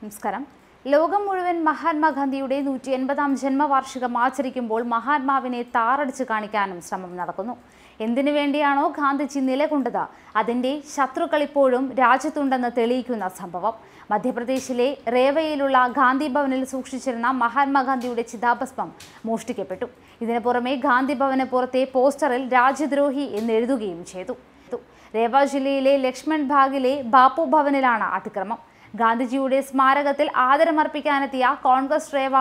നമസ്കാരം ലോകം മുഴുവൻ മഹാത്മാ ഗാന്ധിയുടെ 180ാം ജന്മവാർഷികം ആചരിക്കുമ്പോൾ മഹാത്മാവിനെ താറടിച്ചു കാണിക്കാനും ശ്രമം നടക്കുന്നു. എന്തിനു വേണ്ടിയാണോ ഗാന്ധിജി നിലകൊണ്ടത് അതിന്റെ ശത്രുക്കൾ ഇപ്പോഴും രാജ്യത്തുണ്ടെന്ന് തെളിയിക്കുന്ന സംഭവം. മധ്യപ്രദേശിലെ റേവയിലുള്ള ഗാന്ധി ഭവനിൽ സൂക്ഷിച്ചിരുന്ന മഹാത്മാ ഗാന്ധിയുടെ ചിതാഭസ്മം മോഷ്ടിക്കപ്പെട്ടു. ഇതിനു പുറമെ ഗാന്ധി ഭവന് പുറത്തെ പോസ്റ്ററിൽ രാജ്യദ്രോഹി എന്ന് എഴുതുകയും ചെയ്തു. രേവ ജില്ലയിലെ ലക്ഷ്മൺ ഭാഗിലെ ബാപ്പു ഭവനിലാണ് അതിക്രമം. ഗാന്ധിജിയുടെ സ്മാരകത്തിൽ ആദരമർപ്പിക്കാനെത്തിയ കോൺഗ്രസ് റേവ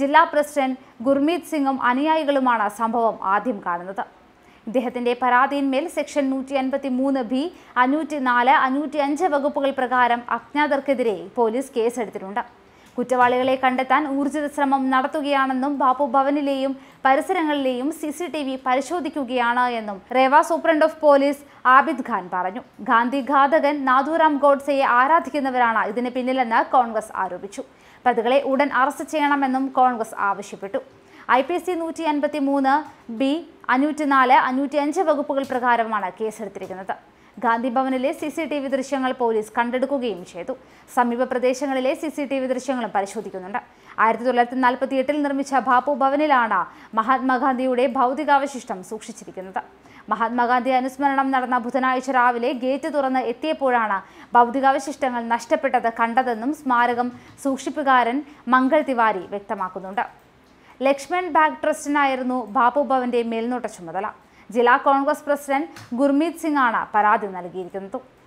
ജില്ലാ പ്രസിഡന്റ് ഗുർമീത് സിംഗും അനുയായികളുമാണ് സംഭവം ആദ്യം കാണുന്നത്. ഇദ്ദേഹത്തിന്റെ പരാതിയിന്മേൽ സെക്ഷൻ 153B, 504, 505 വകുപ്പുകൾ പ്രകാരം അജ്ഞാതർക്കെതിരെ പോലീസ് കേസെടുത്തിട്ടുണ്ട്. കുറ്റവാളികളെ കണ്ടെത്താൻ ഊർജിത ശ്രമം നടത്തുകയാണെന്നും ബാപ്പു ഭവനിലെയും പരിസരങ്ങളിലെയും CCTV പരിശോധിക്കുകയാണ് എന്നും Rewa superintendent of police Abid Khan പറഞ്ഞു. ഗാന്ധി ഘാതകൻ നാഥുറാം ഗോഡ്സെയെ ആരാധിക്കുന്നവരാണ് ഇതിന് പിന്നിലെന്ന് കോൺഗ്രസ് ആരോപിച്ചു. പ്രതികളെ ഉടൻ അറസ്റ്റ് ചെയ്യണമെന്നും കോൺഗ്രസ് ആവശ്യപ്പെട്ടു. IPC 153B, 504, 505 വകുപ്പുകൾ പ്രകാരമാണ് കേസെടുത്തിരിക്കുന്നത്. ഗാന്ധി ഭവനിലെ CCTV ദൃശ്യങ്ങൾ പോലീസ് കണ്ടെടുക്കുകയും ചെയ്തു. സമീപ പ്രദേശങ്ങളിലെ CCTV ദൃശ്യങ്ങളും പരിശോധിക്കുന്നുണ്ട്. 1948-ൽ നിർമ്മിച്ച ബാപ്പു ഭവനിലാണ് മഹാത്മാഗാന്ധിയുടെ ഭൗതികാവശിഷ്ടം സൂക്ഷിച്ചിരിക്കുന്നത്. മഹാത്മാഗാന്ധി അനുസ്മരണം നടന്ന ബുധനാഴ്ച രാവിലെ ഗേറ്റ് തുറന്ന് എത്തിയപ്പോഴാണ് ഭൗതികാവശിഷ്ടങ്ങൾ നഷ്ടപ്പെട്ടത് കണ്ടതെന്നും സ്മാരകം സൂക്ഷിപ്പുകാരൻ മംഗൾ തിവാരി വ്യക്തമാക്കുന്നുണ്ട്. ലക്ഷ്മൺ ബാഗ് ട്രസ്റ്റിനായിരുന്നു ബാപ്പു ഭവന്റെ മേൽനോട്ട ചുമതല. ജില്ലാ കോൺഗ്രസ് പ്രസിഡന്റ് ഗുർമീത് സിംഗ് ആണ് പരാതി നൽകിയിരിക്കുന്നത്.